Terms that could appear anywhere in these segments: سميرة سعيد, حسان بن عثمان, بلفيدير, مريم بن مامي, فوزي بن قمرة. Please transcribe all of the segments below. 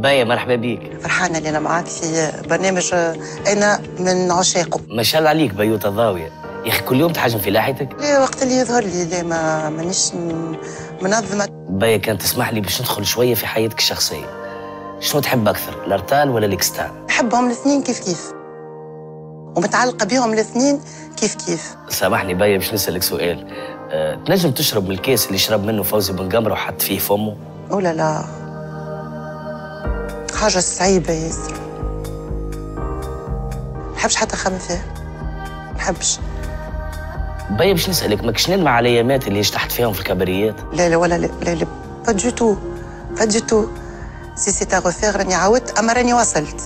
باية مرحبا بيك. فرحانة اللي أنا معاك في برنامج أنا من عشاقه. ما شاء الله عليك بيوت الضاوية. يا أخي كل يوم تحجم في لاحيتك؟ لا وقت اللي يظهر لي، لا مانيش منظمة. باية كانت تسمح لي باش ندخل شوية في حياتك الشخصية. شنو تحب أكثر، الأرتال ولا الإكستال؟ نحبهم الاثنين كيف كيف. ومتعلقة بيهم الاثنين كيف كيف. سامحني باية باش نسألك سؤال. تنجم تشرب من الكاس اللي شرب منه فوزي بن قمرة وحط فيه فمه؟ أولا لا، حاجة صعيبة ياسر. ما نحبش حتى نخمم فيها. ما نحبش. باية باش نسألك، ماكش نلمع على الايامات اللي اجتحت فيهم في الكباريات؟ لا لا ولا لا لا لا با دو تو با دو تو. سي سي تا غوفيغ راني عاودت، أما راني وصلت.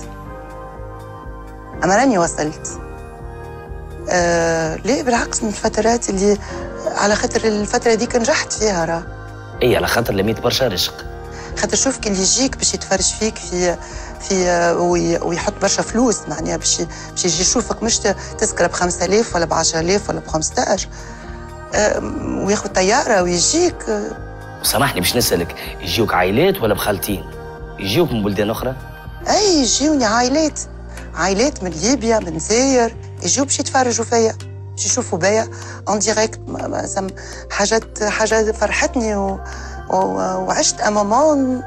أما راني وصلت. لا بالعكس، من الفترات اللي على خاطر الفترة هذيك نجحت فيها راه. إي على خاطر لميت برشا رشق. خاطر شوف كي اللي يجيك باش يتفرج فيك ويحط برشا فلوس، معناها باش يجي يشوفك مش تذكره ب 5000 ولا ب 10000 ولا ب 15، وياخذ طياره ويجيك. سامحني باش نسالك، يجيوك عائلات ولا بخالتين؟ يجيوك من بلدان اخرى؟ اي يجيوني عائلات، عائلات من ليبيا من الجزائر، يجيو باش يتفرجوا فيا، باش يشوفوا بيا اون ديريكت. حاجات فرحتني وعشت أمامان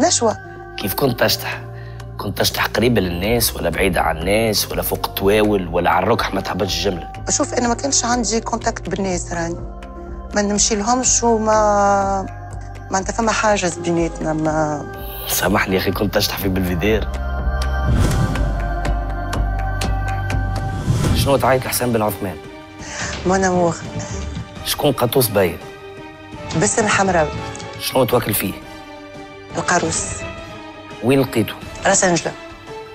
نشوة. كيف كنت تشتح؟ كنت تشتح قريبة للناس ولا بعيدة عن الناس ولا فوق التواول ولا على الركح ما تهبطش الجملة؟ شوف أنا ما كانش عندي كونتاكت بالناس، راني ما نمشي لهمش وما أنت فما حاجز بيناتنا. ما سامحني يا أخي، كنت تشتح في بلفيدير. شنو تعيط لحسان بن عثمان؟ مون أمور. شكون قطوس باية؟ بسم حمراوي. شنو تواكل فيه؟ القاروس. وين لقيته؟ راس انجلة.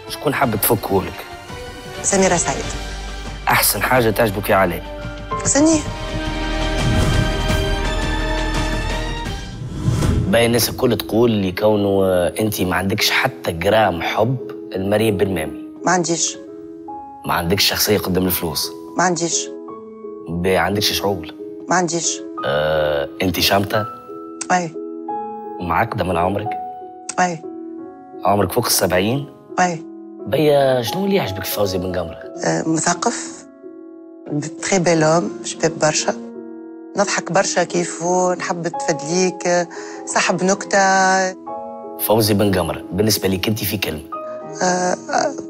شكون حابة تفكهولك؟ سميرة سعيد. أحسن حاجة تعجبك يا علاء؟ سني. باقي الناس الكل تقول لي كونه أنت ما عندكش حتى جرام حب المريم بن مامي. ما عنديش. ما عندكش شخصية قدام الفلوس. ما عنديش. ما عندكش شعور. ما عنديش. انت شامتة؟ اي. معقدة من عمرك؟ اي. عمرك فوق 70؟ اي. بيا شنو اللي يعجبك في فوزي بن قمرة؟ مثقف، تخي بيلوم، شباب برشا، نضحك برشا كيفو، نحب تفدليك، صاحب نكتة. فوزي بن قمرة بالنسبة لي كنتي في كلمة؟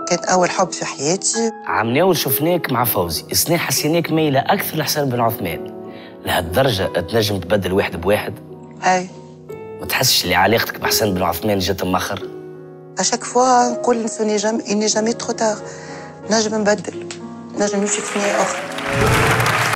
كانت أول حب في حياتي. عمناول شفناك مع فوزي، السنة حسيناك ميلة أكثر لحسان بن عثمان. لهالدرجة تنجم تبدل واحد بواحد؟ اي. ما تحسش اللي علاقتك بحسن بن عثمان جات مأخر؟ اشاك فوا نقول اني جامي تخو تار، نجم نبدل، نجم نمشي في ثنية أخرى.